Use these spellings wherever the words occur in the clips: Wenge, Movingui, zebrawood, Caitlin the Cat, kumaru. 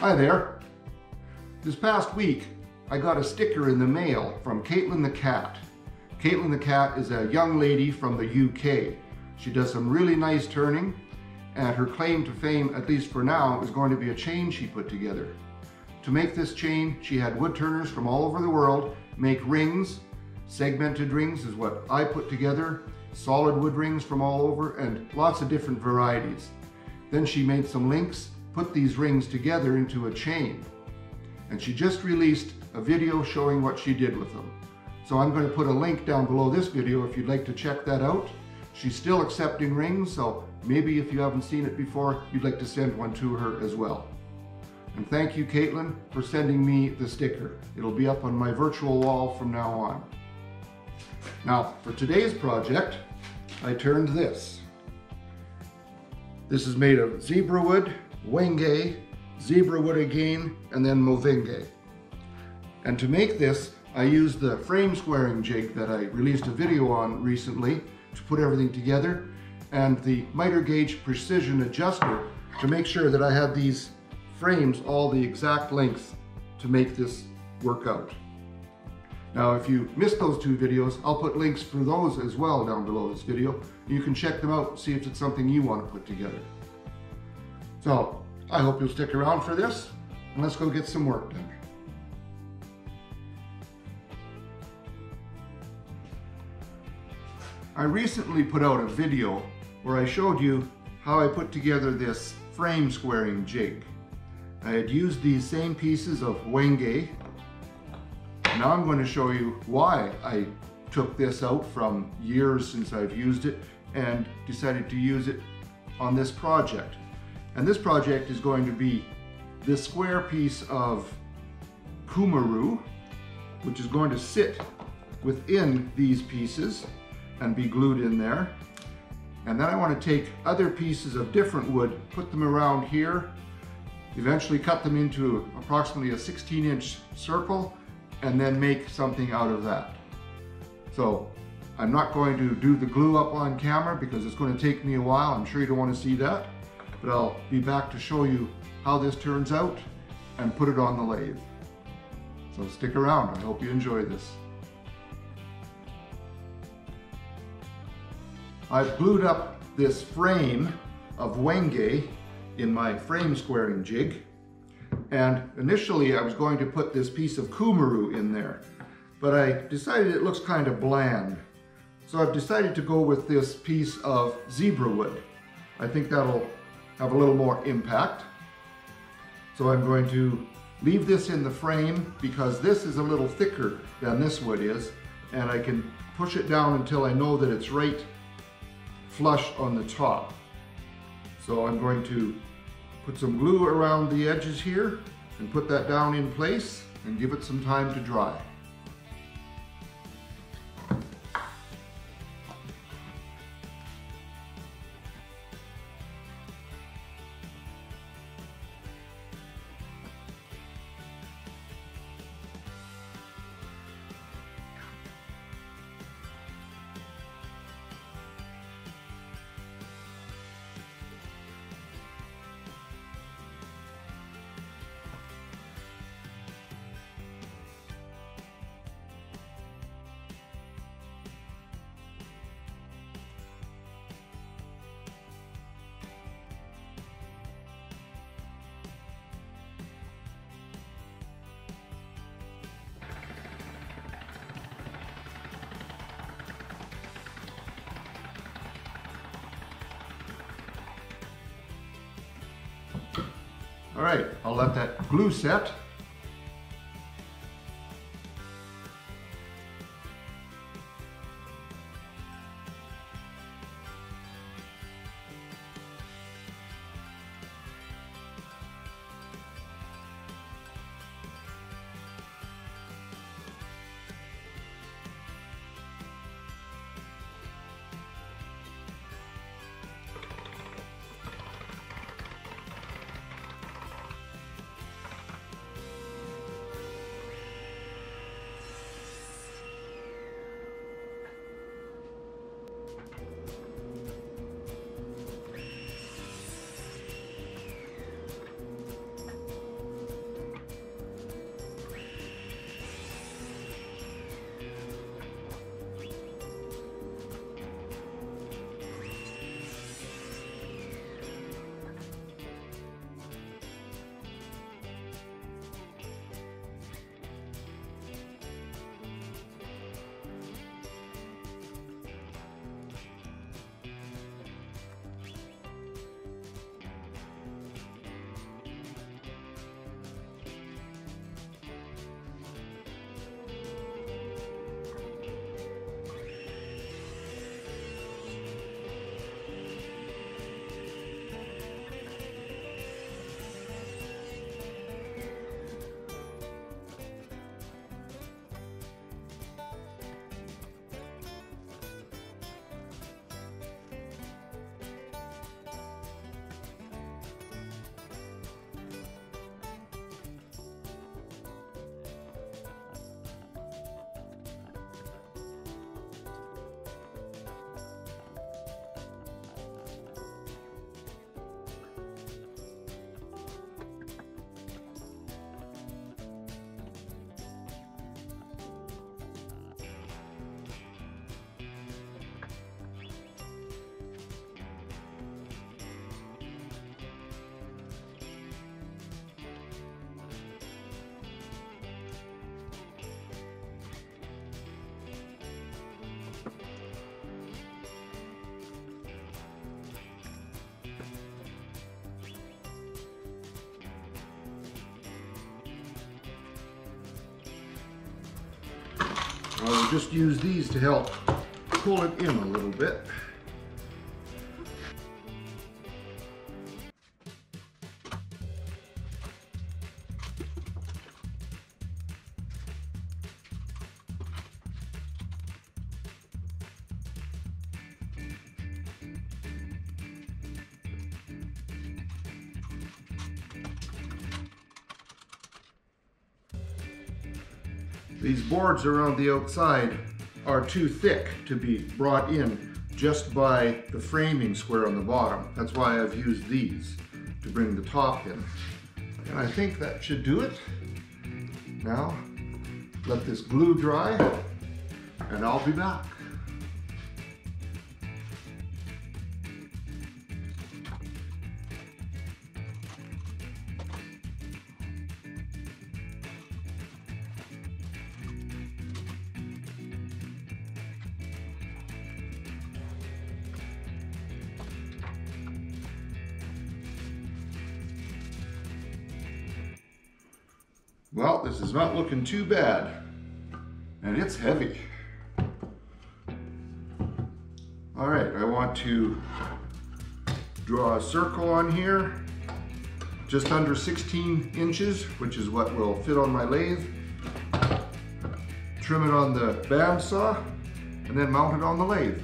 Hi there. This past week, I got a sticker in the mail from Caitlin the Cat. Caitlin the Cat is a young lady from the UK. She does some really nice turning, and her claim to fame, at least for now, is going to be a chain she put together. To make this chain, she had wood turners from all over the world make rings. Segmented rings is what I put together, solid wood rings from all over, and lots of different varieties. Then she made some links, put these rings together into a chain, and she just released a video showing what she did with them. So I'm going to put a link down below this video if you'd like to check that out. She's still accepting rings, so maybe if you haven't seen it before, you'd like to send one to her as well. And thank you, Caitlin, for sending me the sticker. It'll be up on my virtual wall from now on. Now, for today's project, I turned this. This is made of zebrawood, Wenge, zebrawood again, and then Movingui. And to make this, I used the frame squaring jig that I released a video on recently to put everything together, and the miter gauge precision adjuster to make sure that I had these frames all the exact length to make this work out. Now, if you missed those two videos, I'll put links for those as well down below this video. You can check them out, see if it's something you want to put together. So, I hope you'll stick around for this, and let's go get some work done. I recently put out a video where I showed you how I put together this frame squaring jig. I had used these same pieces of Wenge. Now I'm going to show you why I took this out from years since I've used it and decided to use it on this project. And this project is going to be this square piece of kumaru, which is going to sit within these pieces and be glued in there. And then I want to take other pieces of different wood, put them around here, eventually cut them into approximately a 16-inch circle, and then make something out of that. So I'm not going to do the glue up on camera because it's going to take me a while. I'm sure you don't want to see that, but I'll be back to show you how this turns out and put it on the lathe. So stick around, I hope you enjoy this. I've glued up this frame of Wenge in my frame squaring jig. And initially I was going to put this piece of kumaru in there, but I decided it looks kind of bland. So I've decided to go with this piece of zebrawood. I think that'll have a little more impact. So I'm going to leave this in the frame because this is a little thicker than this wood is, and I can push it down until I know that it's right flush on the top. So I'm going to put some glue around the edges here and put that down in place and give it some time to dry. All right, I'll let that glue set. I will just use these to help pull it in a little bit. These boards around the outside are too thick to be brought in just by the framing square on the bottom. That's why I've used these to bring the top in. And I think that should do it. Now, let this glue dry and I'll be back. Well, this is not looking too bad, and it's heavy. All right, I want to draw a circle on here, just under 16 inches, which is what will fit on my lathe. Trim it on the bandsaw, and then mount it on the lathe.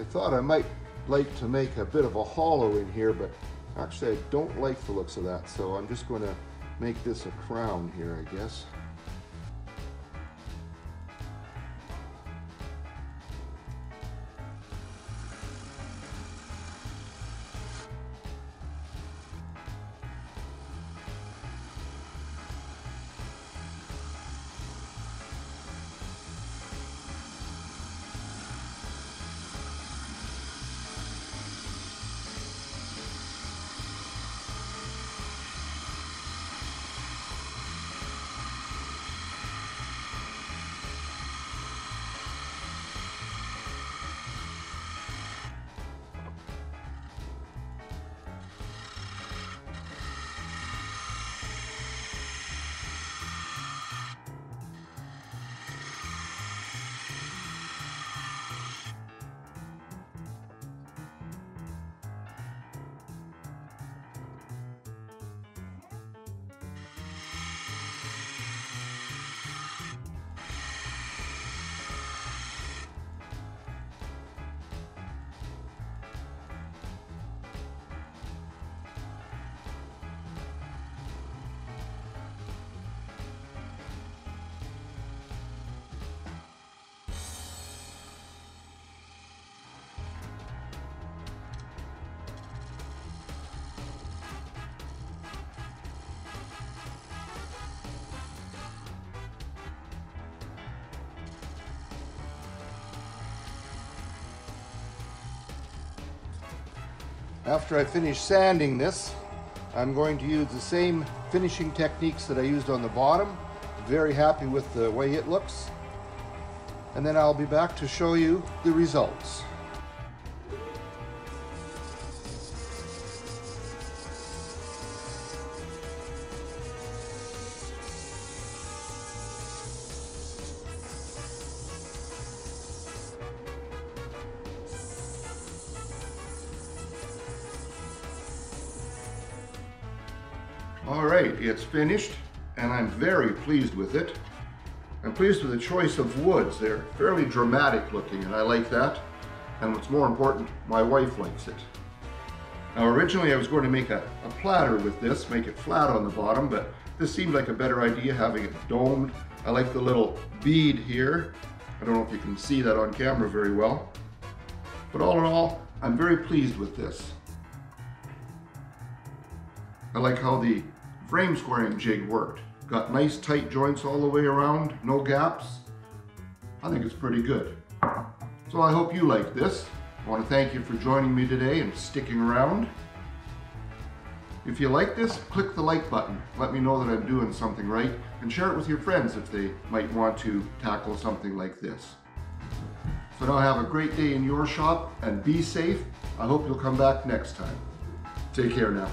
I thought I might like to make a bit of a hollow in here, but actually I don't like the looks of that, so I'm just going to make this a crown here, I guess. After I finish sanding this, I'm going to use the same finishing techniques that I used on the bottom. Very happy with the way it looks. And then I'll be back to show you the results. All right, it's finished, and I'm very pleased with it. I'm pleased with the choice of woods. They're fairly dramatic looking, and I like that. And what's more important, my wife likes it. Now, originally I was going to make a platter with this, make it flat on the bottom, but this seemed like a better idea, having it domed. I like the little bead here. I don't know if you can see that on camera very well. But all in all, I'm very pleased with this. I like how the frame squaring jig worked. Got nice tight joints all the way around, no gaps. I think it's pretty good. So I hope you like this. I want to thank you for joining me today and sticking around. If you like this, click the like button. Let me know that I'm doing something right, and share it with your friends if they might want to tackle something like this. So now have a great day in your shop and be safe. I hope you'll come back next time. Take care now.